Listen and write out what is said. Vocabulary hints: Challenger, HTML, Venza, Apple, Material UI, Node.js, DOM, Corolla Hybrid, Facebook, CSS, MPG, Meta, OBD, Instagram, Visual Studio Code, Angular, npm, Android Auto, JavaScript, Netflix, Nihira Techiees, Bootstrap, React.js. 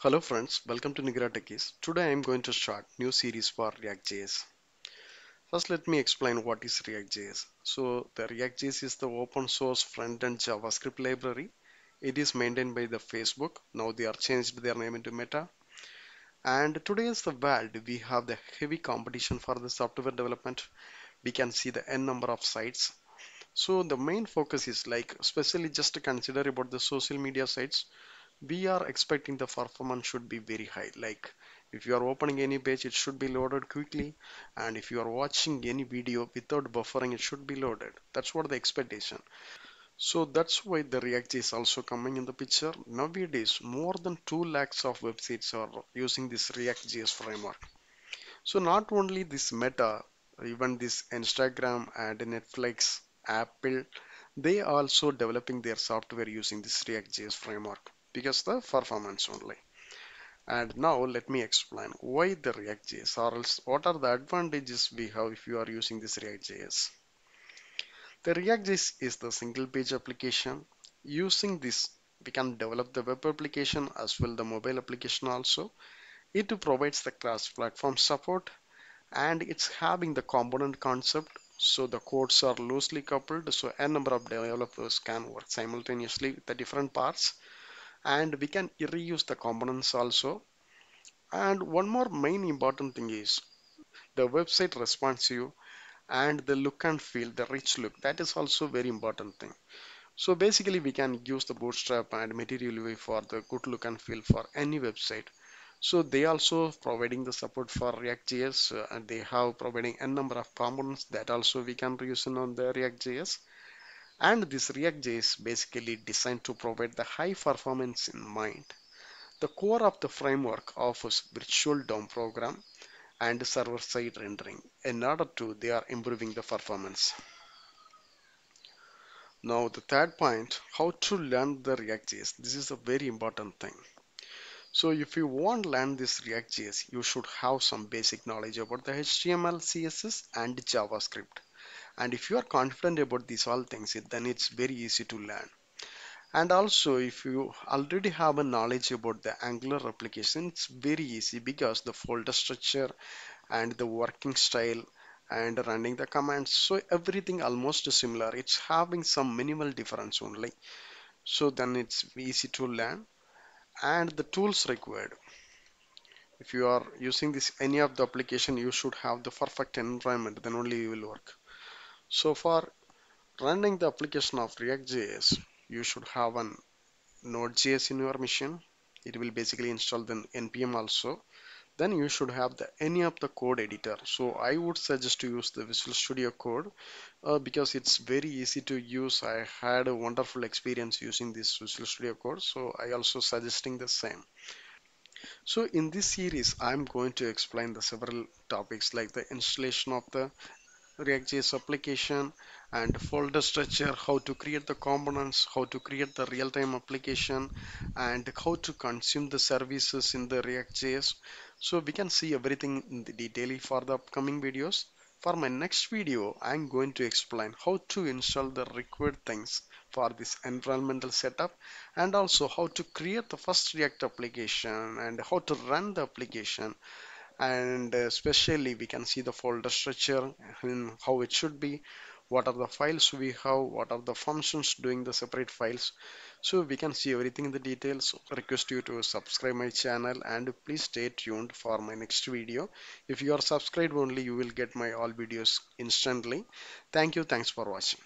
Hello friends, welcome to Nihira Techiees. Today I am going to start new series for React.js. First let me explain what is React.js. So the React.js is the open source front-end JavaScript library. It is maintained by the Facebook. Now they are changed their name into Meta. And today is the world. We have the heavy competition for the software development. We can see the n number of sites. So the main focus is like especially just to consider about the social media sites. We are expecting the performance should be very high. Like if you are opening any page, it should be loaded quickly, and if you are watching any video without buffering, it should be loaded. That's what the expectation. So that's why the React is also coming in the picture. Nowadays more than 2 lakhs of websites are using this React.js framework. So not only this Meta, even this Instagram and Netflix, Apple, they are also developing their software using this React.js framework. Because the performance only. And now let me explain why the React.js, or else what are the advantages we have if you are using this React.js. The React.js is the single page application. Using this we can develop the web application as well the mobile application also. It provides the cross-platform support and it's having the component concept. So the codes are loosely coupled, so a number of developers can work simultaneously with the different parts. And we can reuse the components also. And one more main important thing is the website responsive and the look and feel, the rich look, that is also very important thing. So basically we can use the Bootstrap and Material UI for the good look and feel for any website. So they also providing the support for React.js, and they have providing a number of components that also we can reuse in on the React.js. And this React.js basically designed to provide the high performance in mind. The core of the framework offers virtual DOM program and server-side rendering. In order to, they are improving the performance. Now the third point, how to learn the React.js. This is a very important thing. So if you want to learn this React.js, you should have some basic knowledge about the HTML, CSS and JavaScript. And if you are confident about these all things, then it's very easy to learn. And also if you already have a knowledge about the Angular application, it's very easy because the folder structure and the working style and running the commands, so everything almost similar. It's having some minimal difference only. So then it's easy to learn. And the tools required. If you are using this any of the application, you should have the perfect environment, then only you will work. So for running the application of React.js, you should have an Node.js in your machine. It will basically install the npm also. Then you should have the any of the code editor. So I would suggest to use the Visual Studio Code because it's very easy to use. I had a wonderful experience using this Visual Studio Code, so I also suggesting the same. So in this series, I'm going to explain the several topics like the installation of the React.js application and folder structure, how to create the components, how to create the real-time application, and how to consume the services in the React.js. So we can see everything in the detail for the upcoming videos. For my next video, I'm going to explain how to install the required things for this environmental setup, and also how to create the first React application and how to run the application. And especially we can see the folder structure and how it should be, what are the files we have, what are the functions doing the separate files. So we can see everything in the details. Request you to subscribe my channel and please stay tuned for my next video. If you are subscribed only, you will get my all videos instantly. Thank you. Thanks for watching.